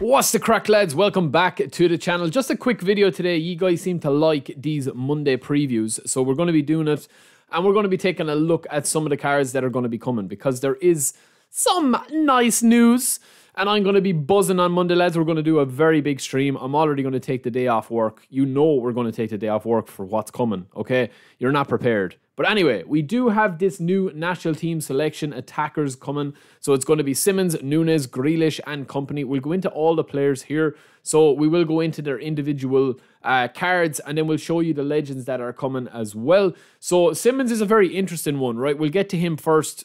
What's the crack, lads? Welcome back to the channel. Just a quick video today. You guys seem to like these Monday previews, so we're going to be doing it, and we're going to be taking a look at some of the cards that are going to be coming, because there is some nice news. And I'm going to be buzzing on Monday, lads. We're going to do a very big stream. I'm already going to take the day off work. You know we're going to take the day off work for what's coming, okay? You're not prepared. But anyway, we do have this new national team selection attackers coming. So it's going to be Simmons, Nunez, Grealish and company. We'll go into all the players here. So we will go into their individual cards, and then we'll show you the legends that are coming as well. So Simmons is a very interesting one, right? We'll get to him first.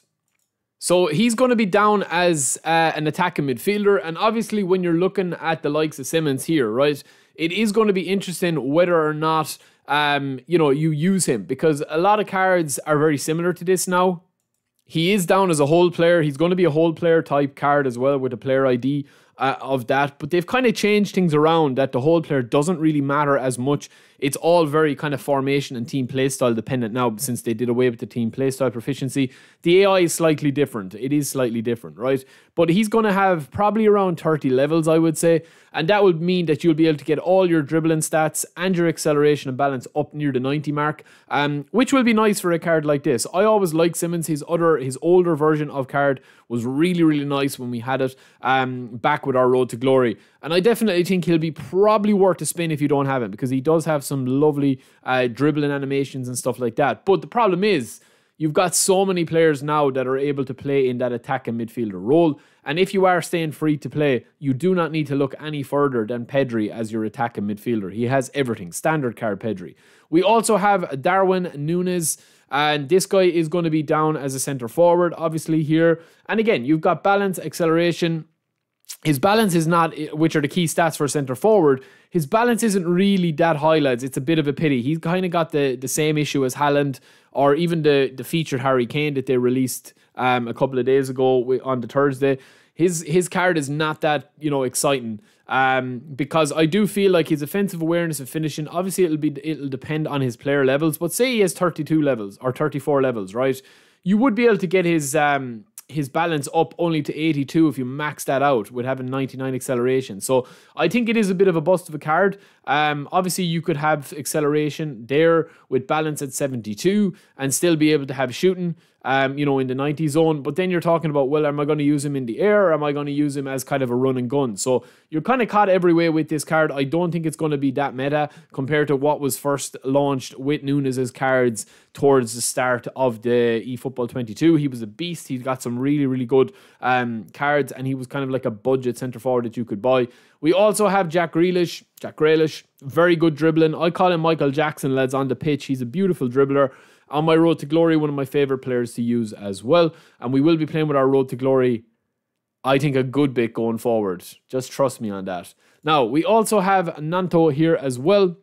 So he's going to be down as an attacking midfielder. And obviously when you're looking at the likes of Simmons here, right, it is going to be interesting whether or not, you know, you use him, because a lot of cards are very similar to this now. He is down as a whole player. He's going to be a whole player type card as well, with a player ID of that. But they've kind of changed things around that the whole player doesn't really matter as much. It's all very kind of formation and team playstyle dependent now, since they did away with the team playstyle proficiency. The AI is slightly different. It is slightly different, right? But he's going to have probably around 30 levels, I would say. And that would mean that you'll be able to get all your dribbling stats and your acceleration and balance up near the 90 mark, which will be nice for a card like this. I always like Simmons. His older version of card was really, really nice when we had it back with our Road to Glory. And I definitely think he'll be probably worth a spin if you don't have him, because he does have some lovely dribbling animations and stuff like that. But the problem is, you've got so many players now that are able to play in that attack and midfielder role. And if you are staying free to play, you do not need to look any further than Pedri as your attack and midfielder. He has everything. Standard card Pedri. We also have Darwin Nunez. And this guy is going to be down as a centre forward, obviously, here. And again, you've got balance, acceleration. His balance is not, which are the key stats for a centre forward, his balance isn't really that high, lads. It's a bit of a pity. He's kind of got the same issue as Haaland, or even the featured Harry Kane that they released a couple of days ago on the Thursday. His card is not that, you know, exciting, because I do feel like his offensive awareness and finishing, obviously it'll depend on his player levels, but say he has 32 levels or 34 levels, right? You would be able to get his balance up only to 82 if you max that out with having 99 acceleration. So I think it is a bit of a bust of a card. Obviously you could have acceleration there with balance at 72 and still be able to have shooting, you know, in the 90 zone. But then you're talking about, well, am I going to use him in the air, or am I going to use him as kind of a run and gun? So you're kind of caught every way with this card. I don't think it's going to be that meta compared to what was first launched with Nunez's cards towards the start of the eFootball 22. He was a beast. He's got some really, really good cards, and he was kind of like a budget centre forward that you could buy. We also have Jack Grealish. Jack Grealish, very good dribbling. I call him Michael Jackson, lads, on the pitch. He's a beautiful dribbler. On my Road to Glory, one of my favourite players to use as well. And we will be playing with our Road to Glory, I think, a good bit going forward. Just trust me on that. Now, we also have Nanto here as well.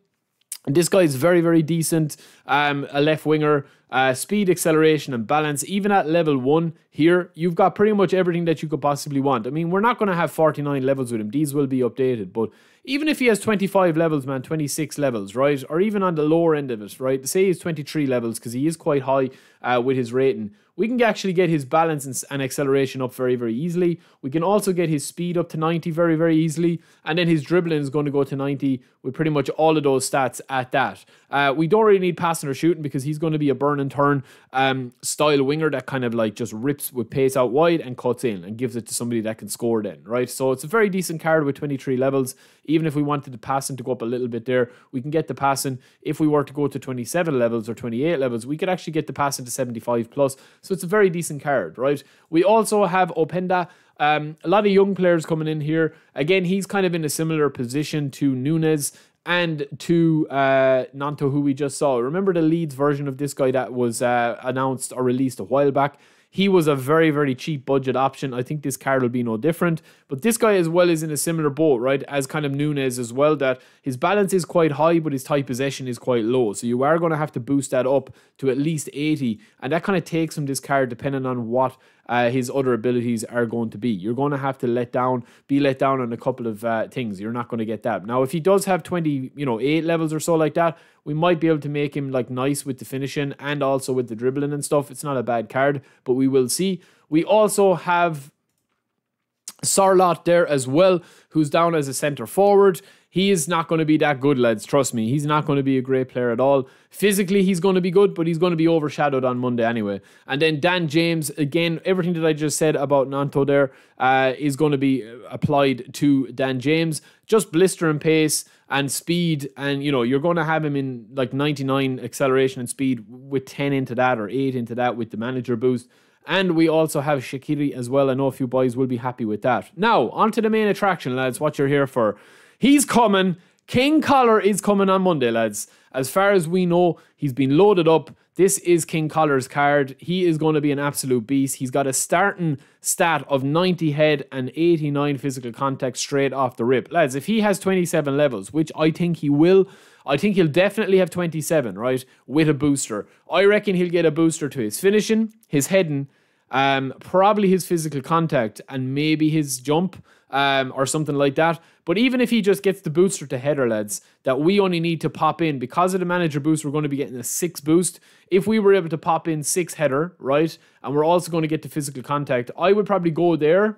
And this guy is very, very decent. A left winger. Speed, acceleration and balance. Even at level 1 here, you've got pretty much everything that you could possibly want. I mean, we're not going to have 49 levels with him. These will be updated. But even if he has 25 levels, man, 26 levels, right? Or even on the lower end of it, right? Say he's 23 levels, because he is quite high with his rating. We can actually get his balance and acceleration up very, very easily. We can also get his speed up to 90 very, very easily. And then his dribbling is going to go to 90 with pretty much all of those stats at that. We don't really need passing or shooting, because he's going to be a burn and turn style winger that kind of like just rips with pace out wide and cuts in and gives it to somebody that can score then, right? So it's a very decent card with 23 levels. Even if we wanted the passing to go up a little bit there, we can get the passing. If we were to go to 27 levels or 28 levels, we could actually get the passing to 75 plus. So it's a very decent card, right? We also have Openda. A lot of young players coming in here. Again, he's kind of in a similar position to Nunez and to Nanto, who we just saw. Remember the Leeds version of this guy that was announced or released a while back? He was a very, very cheap budget option. I think this card will be no different. But this guy as well is in a similar boat, right, as kind of Nunez as well, that his balance is quite high, but his tight possession is quite low. So you are going to have to boost that up to at least 80. And that kind of takes him this card depending on what his other abilities are going to be. You're going to have to be let down on a couple of things. You're not going to get that. Now, if he does have 28 levels or so like that, we might be able to make him like nice with the finishing and also with the dribbling and stuff. It's not a bad card, but we will see. We also have Sarlot there as well, who's down as a centre forward. He is not going to be that good, lads. Trust me, he's not going to be a great player at all. Physically, he's going to be good, but he's going to be overshadowed on Monday anyway. And then Dan James, again, everything that I just said about Nanto there is going to be applied to Dan James. Just blistering pace and speed, and you know, you're going to have him in like 99 acceleration and speed with 10 into that or 8 into that with the manager boost. And we also have Shaqiri as well. I know a few boys will be happy with that. Now, on to the main attraction, lads, what you're here for. He's coming. King Koller is coming on Monday, lads. As far as we know, he's been loaded up. This is King Koller's card. He is going to be an absolute beast. He's got a starting stat of 90 head and 89 physical contact straight off the rip. Lads, if he has 27 levels, which I think he will, I think he'll definitely have 27, right? With a booster. I reckon he'll get a booster to his finishing, his heading, probably his physical contact, and maybe his jump or something like that. But even if he just gets the booster to header, lads, that we only need to pop in, because of the manager boost, we're going to be getting a 6 boost. If we were able to pop in 6 header, right, and we're also going to get the physical contact, I would probably go there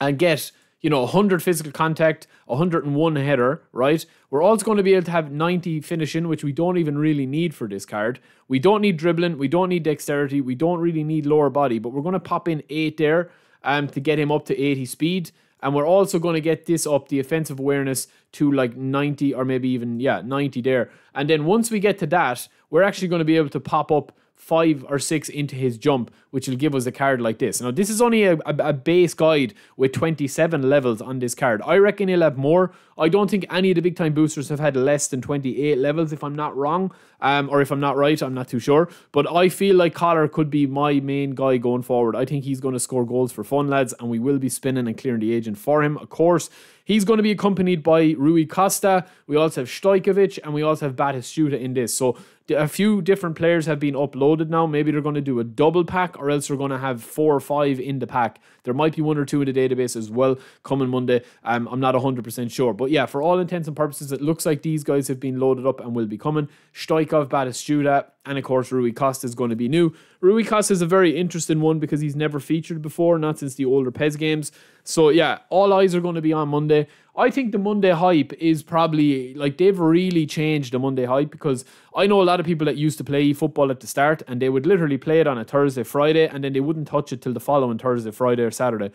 and get, you know, 100 physical contact, 101 header, right? We're also going to be able to have 90 finishing, which we don't even really need for this card. We don't need dribbling, we don't need dexterity, we don't really need lower body, but we're going to pop in 8 there to get him up to 80 speed. And we're also going to get this up, the offensive awareness, to like 90 or maybe even, yeah, 90 there. And then once we get to that, we're actually going to be able to pop up 5 or 6 into his jump, which will give us a card like this. Now, this is only a base guide with 27 levels on this card. I reckon he'll have more. I don't think any of the big time boosters have had less than 28 levels, if I'm not wrong, or if I'm not right, I'm not too sure. But I feel like Koller could be my main guy going forward. I think he's going to score goals for fun, lads, and we will be spinning and clearing the agent for him, of course. He's going to be accompanied by Rui Costa. We also have Stojkovic, and we also have Batistuta in this. So a few different players have been uploaded now. Maybe they're going to do a double pack, or else they're going to have 4 or 5 in the pack. There might be 1 or 2 in the database as well coming Monday. I'm not 100% sure. But yeah, for all intents and purposes, it looks like these guys have been loaded up and will be coming. Stojkov, Batistuta, and of course Rui Costa is going to be new. Rui Costa is a very interesting one because he's never featured before, not since the older PES games. So yeah, all eyes are going to be on Monday. I think the Monday hype is probably, like, they've really changed the Monday hype, because I know a lot of people that used to play football at the start, and they would literally play it on a Thursday, Friday, and then they wouldn't touch it till the following Thursday, Friday, or Saturday,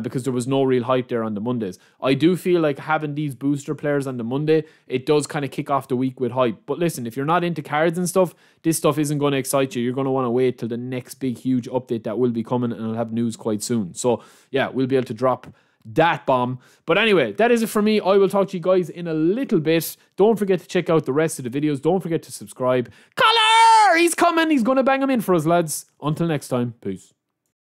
because there was no real hype there on the Mondays. I do feel like having these booster players on the Monday, it does kind of kick off the week with hype. But listen, if you're not into cards and stuff, this stuff isn't going to excite you. You're going to want to wait till the next big, huge update that will be coming, and I'll have news quite soon. So yeah, we'll be able to drop that bomb. But anyway, that is it for me. I will talk to you guys in a little bit. Don't forget to check out the rest of the videos. Don't forget to subscribe. Koller! He's coming. He's going to bang him in for us, lads. Until next time. Peace.